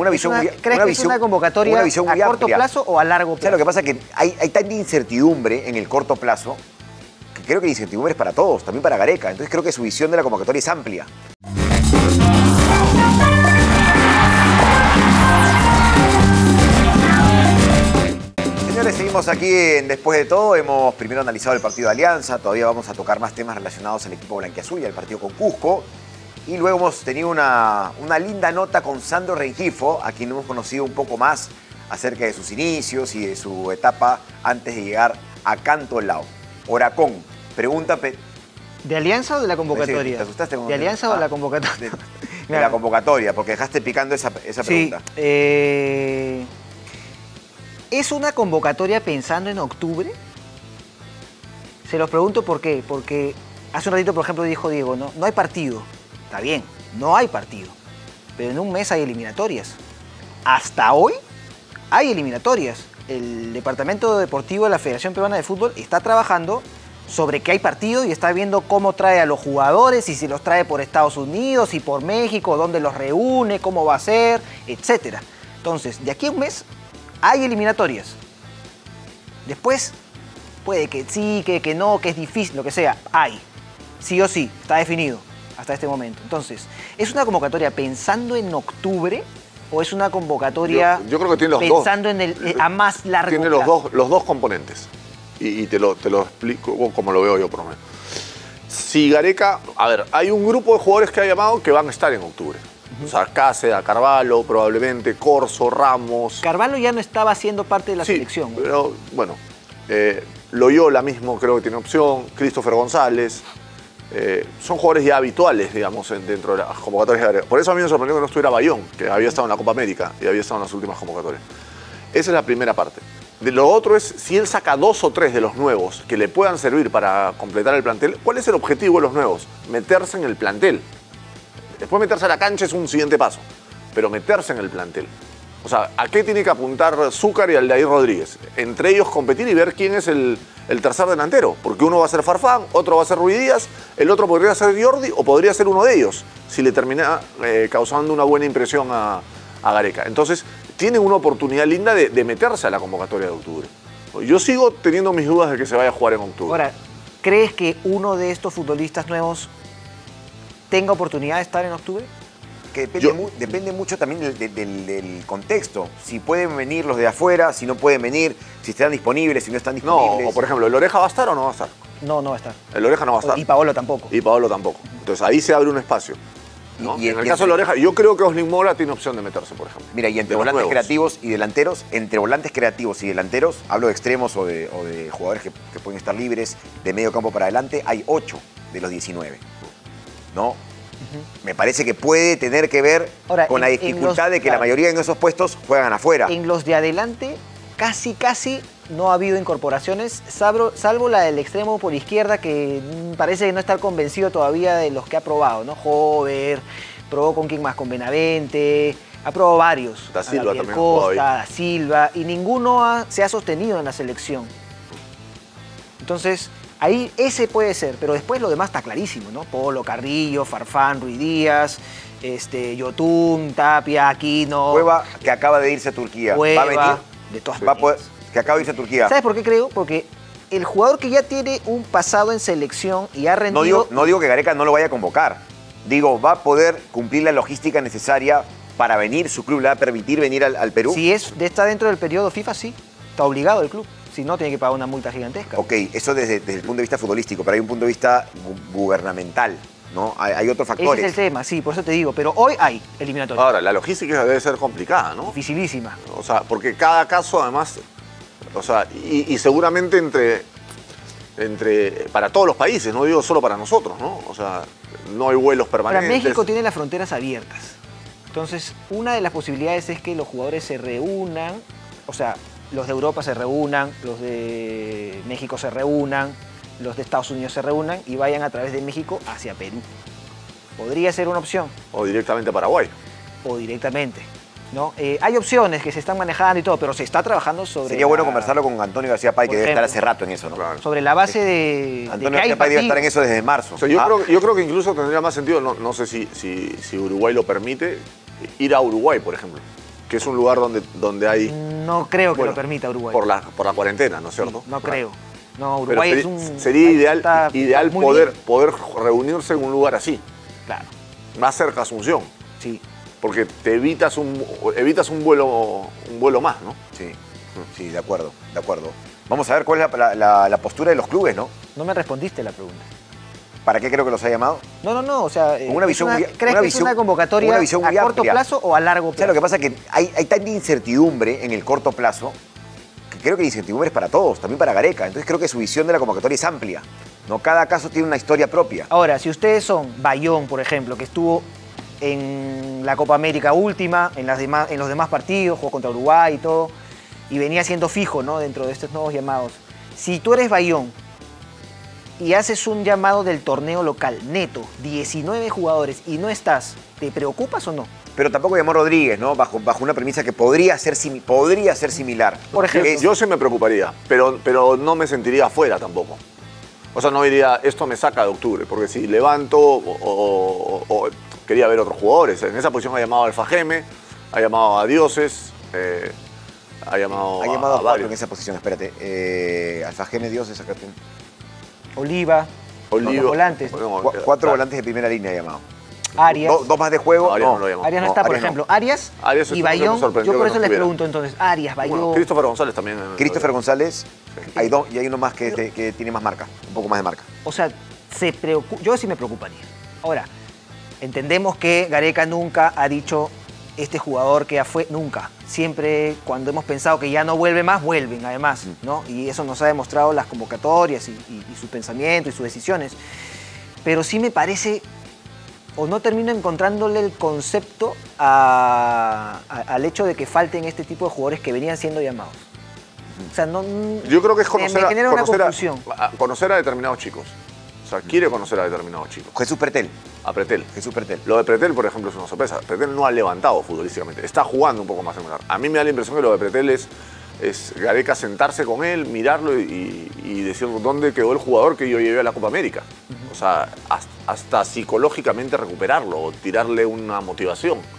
una visión muy amplia. ¿Crees que es una convocatoria a corto plazo o a largo plazo? O sea, lo que pasa es que hay tanta incertidumbre en el corto plazo que creo que la incertidumbre es para todos, también para Gareca. Entonces creo que su visión de la convocatoria es amplia. Señores, seguimos aquí en Después de Todo. Hemos primero analizado el partido de Alianza. Todavía vamos a tocar más temas relacionados al equipo blanquiazul y al partido con Cusco. Y luego hemos tenido una linda nota con Sandro Rengifo, a quien hemos conocido un poco más acerca de sus inicios y de su etapa antes de llegar a Cantolao. Oracón, pregunta... ¿De Alianza o de la convocatoria? ¿Te asustaste? ¿De Alianza o de la convocatoria? De la convocatoria, porque dejaste picando esa pregunta. Sí, ¿es una convocatoria pensando en octubre? Se los pregunto por qué. Porque hace un ratito, por ejemplo, dijo Diego, no hay partido. Está bien, no hay partido, pero en un mes hay eliminatorias. Hasta hoy hay eliminatorias. El Departamento Deportivo de la Federación Peruana de Fútbol está trabajando sobre que hay partido y está viendo cómo trae a los jugadores y si los trae por Estados Unidos y por México, dónde los reúne, cómo va a ser, etc. Entonces, de aquí a un mes hay eliminatorias. Después puede que sí, que no, que es difícil, lo que sea, hay. Sí o sí, está definido. Hasta este momento. Entonces, ¿es una convocatoria pensando en octubre o es una convocatoria yo creo que tiene los pensando dos, en a más largo tiene plazo? Tiene los dos componentes. Y te lo explico como lo veo yo, por lo menos. Si Gareca... A ver, hay un grupo de jugadores que ha llamado que van a estar en octubre. O sea, Cáceres, Carvalho, probablemente, Corso, Ramos... Carvalho ya no estaba siendo parte de la selección. Pero, bueno, Loyola mismo creo que tiene opción, Christofer Gonzáles... son jugadores ya habituales, digamos, dentro de las convocatorias de Gareca. Por eso a mí me sorprendió que no estuviera Bayón, que había estado en la Copa América y había estado en las últimas convocatorias. Esa es la primera parte. Lo otro es, si él saca 2 o 3 de los nuevos que le puedan servir para completar el plantel, ¿cuál es el objetivo de los nuevos? Meterse en el plantel. Después meterse a la cancha es un siguiente paso, pero meterse en el plantel. O sea, ¿a qué tiene que apuntar Zúcar y Aldair Rodríguez? Entre ellos competir y ver quién es el tercer delantero. Porque uno va a ser Farfán, otro va a ser Ruiz Díaz, el otro podría ser Jordi o podría ser uno de ellos, si le termina causando una buena impresión a Gareca. Entonces, tiene una oportunidad linda de meterse a la convocatoria de octubre. Yo sigo teniendo mis dudas de que se vaya a jugar en octubre. Ahora, ¿crees que uno de estos futbolistas nuevos tenga oportunidad de estar en octubre? Que depende mucho también del contexto. Si pueden venir los de afuera, si no pueden venir, si están disponibles, si no están disponibles. No, o por ejemplo, ¿el Oreja va a estar o no va a estar? No, no va a estar. El Oreja no va a estar. Y Paolo tampoco. Y Paolo tampoco. Entonces ahí se abre un espacio, ¿no? Y en el caso del Oreja, yo creo que Osnig Mola tiene opción de meterse, por ejemplo. Mira, y entre volantes creativos y delanteros, hablo de extremos o de jugadores que pueden estar libres, de medio campo para adelante, hay 8 de los 19, ¿no? Me parece que puede tener que ver con la dificultad de que la mayoría en esos puestos juegan afuera. En los de adelante casi no ha habido incorporaciones, salvo la del extremo por izquierda, que parece no estar convencido todavía de los que ha probado, ¿no? Jover, probó con quién más, con Benavente, ha probado varios. Da Silva también. Costa, Da Silva, y ninguno se ha sostenido en la selección. Entonces... ahí ese puede ser, pero después lo demás está clarísimo, ¿no? Polo, Carrillo, Farfán, Ruiz Díaz, Yotun, Tapia, Aquino... Cueva, que acaba de irse a Turquía. Cueva, va a venir, de todas maneras. Que acaba de irse a Turquía. ¿Sabes por qué creo? Porque el jugador que ya tiene un pasado en selección y ha rendido... No digo que Gareca no lo vaya a convocar. Digo, va a poder cumplir la logística necesaria para venir, su club le va a permitir venir al Perú. Si está dentro del periodo FIFA, sí. Está obligado el club. Si no, tiene que pagar una multa gigantesca. Ok, eso desde el punto de vista futbolístico, pero hay un punto de vista gubernamental, ¿no? Hay otros factores. Ese es el tema, sí, por eso te digo, pero hoy hay eliminatoria. Ahora, la logística debe ser complicada, ¿no? Dificilísima. O sea, porque cada caso, además, o sea, y seguramente para todos los países, no digo solo para nosotros, ¿no? O sea, no hay vuelos permanentes. Ahora, México tiene las fronteras abiertas. Entonces, una de las posibilidades es que los jugadores se reúnan, o sea... los de Europa se reúnan, los de México se reúnan, los de Estados Unidos se reúnan y vayan a través de México hacia Perú. Podría ser una opción. O directamente a Paraguay. O directamente, ¿no? Hay opciones que se están manejando y todo, pero se está trabajando sobre... Sería bueno conversarlo con Antonio García Pay, que debe estar hace rato en eso, ¿no? Claro. Sobre la base de... Antonio García Pay debe estar en eso desde marzo. O sea, yo creo que incluso tendría más sentido, no sé si Uruguay lo permite, ir a Uruguay, por ejemplo. que es un lugar donde hay... No creo que lo permita Uruguay. Por la cuarentena, ¿no es cierto? Sí, no creo. No, Uruguay es un... Sería ideal poder reunirse en un lugar así. Claro. Más cerca a Asunción. Sí. Porque te evitas un vuelo más, ¿no? Sí, sí, de acuerdo, de acuerdo. Vamos a ver cuál es la postura de los clubes, ¿no? No me respondiste la pregunta. ¿Para qué creo que los ha llamado? No, no, no, o sea... ¿Crees que es una convocatoria a corto plazo o a largo plazo? O sea, lo que pasa es que hay tanta incertidumbre en el corto plazo que creo que la incertidumbre es para todos, también para Gareca. Entonces creo que su visión de la convocatoria es amplia, ¿no? Cada caso tiene una historia propia. Ahora, si ustedes son Bayón, por ejemplo, que estuvo en la Copa América última, en los demás partidos, jugó contra Uruguay y todo, y venía siendo fijo, ¿no?, dentro de estos nuevos llamados. Si tú eres Bayón y haces un llamado del torneo local, neto, 19 jugadores, y no estás, ¿te preocupas o no? Pero tampoco llamó Rodríguez, ¿no?, bajo una premisa que podría ser similar. Por ejemplo. Yo sí me preocuparía, pero no me sentiría afuera tampoco. O sea, no diría, esto me saca de octubre, porque si levanto o quería ver otros jugadores. En esa posición ha llamado a Alfajeme, ha llamado a Dioses... Ha llamado a cuatro en esa posición, espérate. Alfajeme, Dioses, acá tiene. Oliva. Los volantes. Cuatro volantes de primera línea ha llamado. Arias. Dos más de juego. Arias no está, por ejemplo. Arias y Bayón. Yo por eso les pregunto entonces. Arias, Bayón. Christofer Gonzáles también. Christofer Gonzáles. Hay dos y hay uno más que tiene más marca. Un poco más de marca. O sea, yo sí me preocuparía. Ahora, entendemos que Gareca nunca ha dicho... Este jugador que ya fue, nunca. Siempre cuando hemos pensado que ya no vuelve más, vuelven además, ¿no? Y eso nos ha demostrado las convocatorias y su pensamiento y sus decisiones. Pero sí me parece, o no termino encontrándole el concepto al hecho de que falten este tipo de jugadores que venían siendo llamados. O sea, no... Yo creo que es conocer a determinados chicos. O sea, quiere conocer a determinados chicos. Jesús Pretel. Lo de Pretel, por ejemplo, es una sorpresa. Pretel no ha levantado futbolísticamente. Está jugando un poco más regular. A mí me da la impresión que lo de Pretel es Gareca sentarse con él, mirarlo y decir dónde quedó el jugador que yo llevé a la Copa América. O sea, hasta psicológicamente recuperarlo o tirarle una motivación.